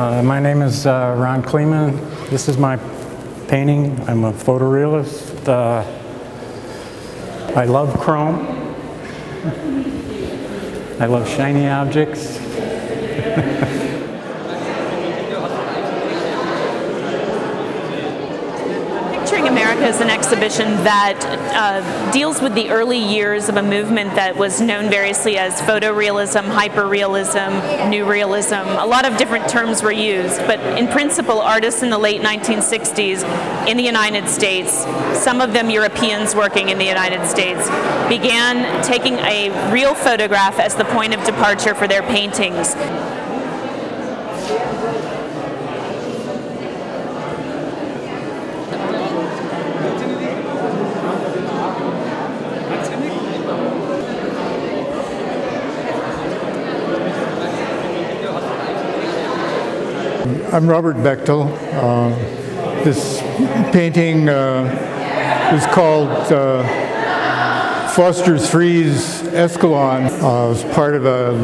My name is Ron Kleeman. This is my painting. I'm a photorealist. I love chrome. I love shiny objects. Picturing America is an exhibition that deals with the early years of a movement that was known variously as photorealism, hyperrealism, new realism. A lot of different terms were used, but in principle, artists in the late 1960s in the United States, some of them Europeans working in the United States, began taking a real photograph as the point of departure for their paintings. I'm Robert Bechtle. This painting is called Foster's Freeze Escalon. It was part of a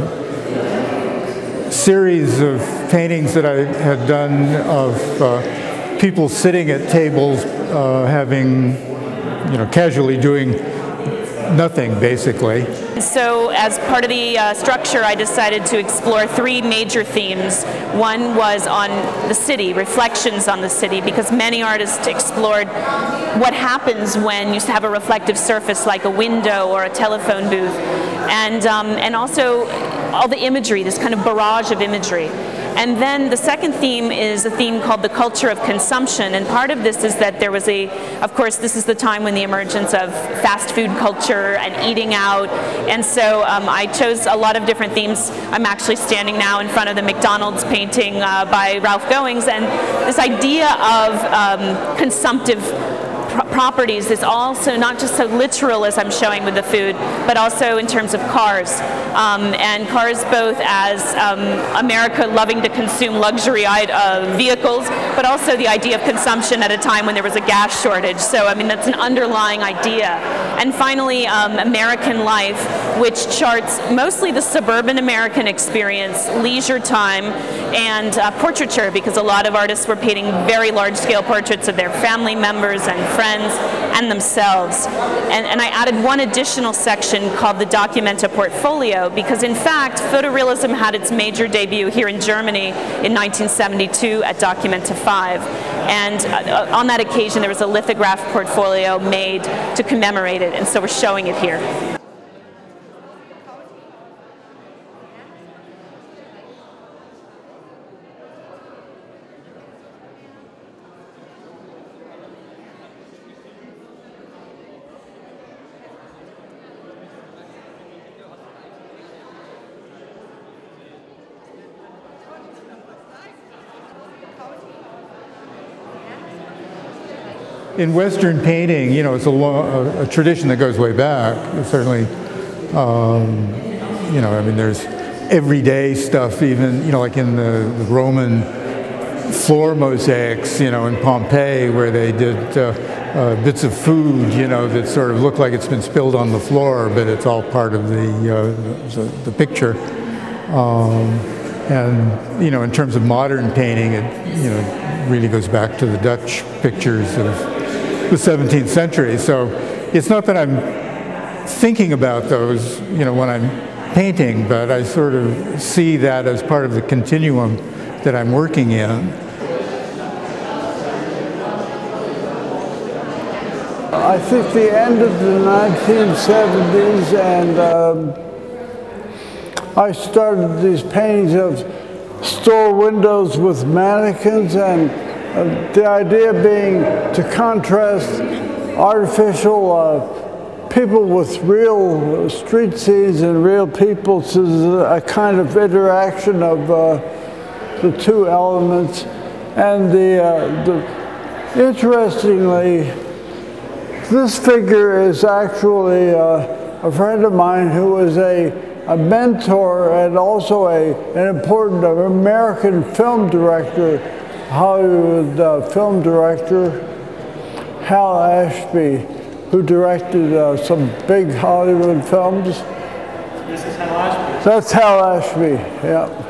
series of paintings that I had done of people sitting at tables having, you know, casually doing nothing, basically. So as part of the structure, I decided to explore three major themes. One was on the city, reflections on the city, because many artists explored what happens when you have a reflective surface like a window or a telephone booth, and also all the imagery, this kind of barrage of imagery. And then the second theme is a theme called the culture of consumption, and part of this is that there was a, of course, this is the time when the emergence of fast food culture and eating out, and so I chose a lot of different themes. I'm actually standing now in front of the McDonald's painting by Ralph Goings, and this idea of consumptive properties is also not just so literal as I'm showing with the food, but also in terms of cars. And cars both as America loving to consume luxury vehicles, but also the idea of consumption at a time when there was a gas shortage. So I mean, that's an underlying idea. And finally, American life, which charts mostly the suburban American experience, leisure time, and portraiture, because a lot of artists were painting very large-scale portraits of their family members and friends and themselves. And I added one additional section called the documenta portfolio, because in fact, photorealism had its major debut here in Germany in 1972 at documenta 5. And on that occasion, there was a lithograph portfolio made to commemorate it, and so we're showing it here. In Western painting, you know, it's a tradition that goes way back. Certainly, you know, I mean, there's everyday stuff, even, you know, like in the Roman floor mosaics, you know, in Pompeii, where they did bits of food, you know, that sort of look like it's been spilled on the floor, but it's all part of the picture. And, you know, in terms of modern painting, it, you know, really goes back to the Dutch pictures of the 17th century. So it's not that I'm thinking about those, you know, when I'm painting, but I sort of see that as part of the continuum that I'm working in. I think the end of the 1970s, and I started these paintings of store windows with mannequins, and the idea being to contrast artificial people with real street scenes and real people to a kind of interaction of the two elements. And interestingly, this figure is actually a friend of mine who was a mentor and also an important American film director, Hollywood film director Hal Ashby, who directed some big Hollywood films. This is Hal Ashby. That's Hal Ashby, yeah.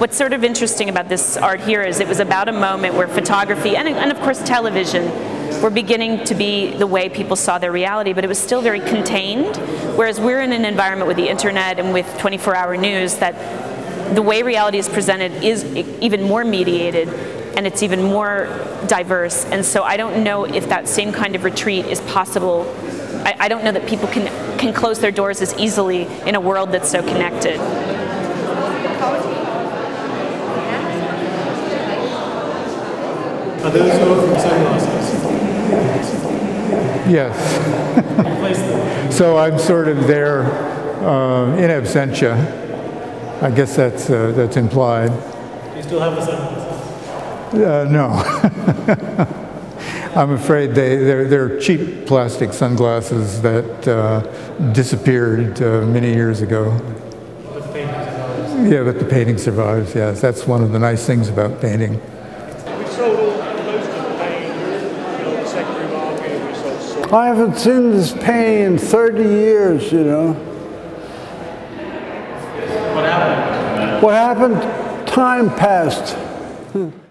What's sort of interesting about this art here is it was about a moment where photography and of course television were beginning to be the way people saw their reality, but it was still very contained, whereas we're in an environment with the internet and with 24-hour news that the way reality is presented is even more mediated and it's even more diverse. And so I don't know if that same kind of retreat is possible. I don't know that people can close their doors as easily in a world that's so connected. Are those all from sunglasses? Yes. So I'm sort of there in absentia. I guess that's implied. Do you still have the sunglasses? No. I'm afraid they're cheap plastic sunglasses that disappeared many years ago. But the painting survives. Yeah, but the painting survives, yes. That's one of the nice things about painting. We sold most of the paint in the secondary market. We sold salt. I haven't seen this painting in 30 years, you know. What happened? What happened? Time passed.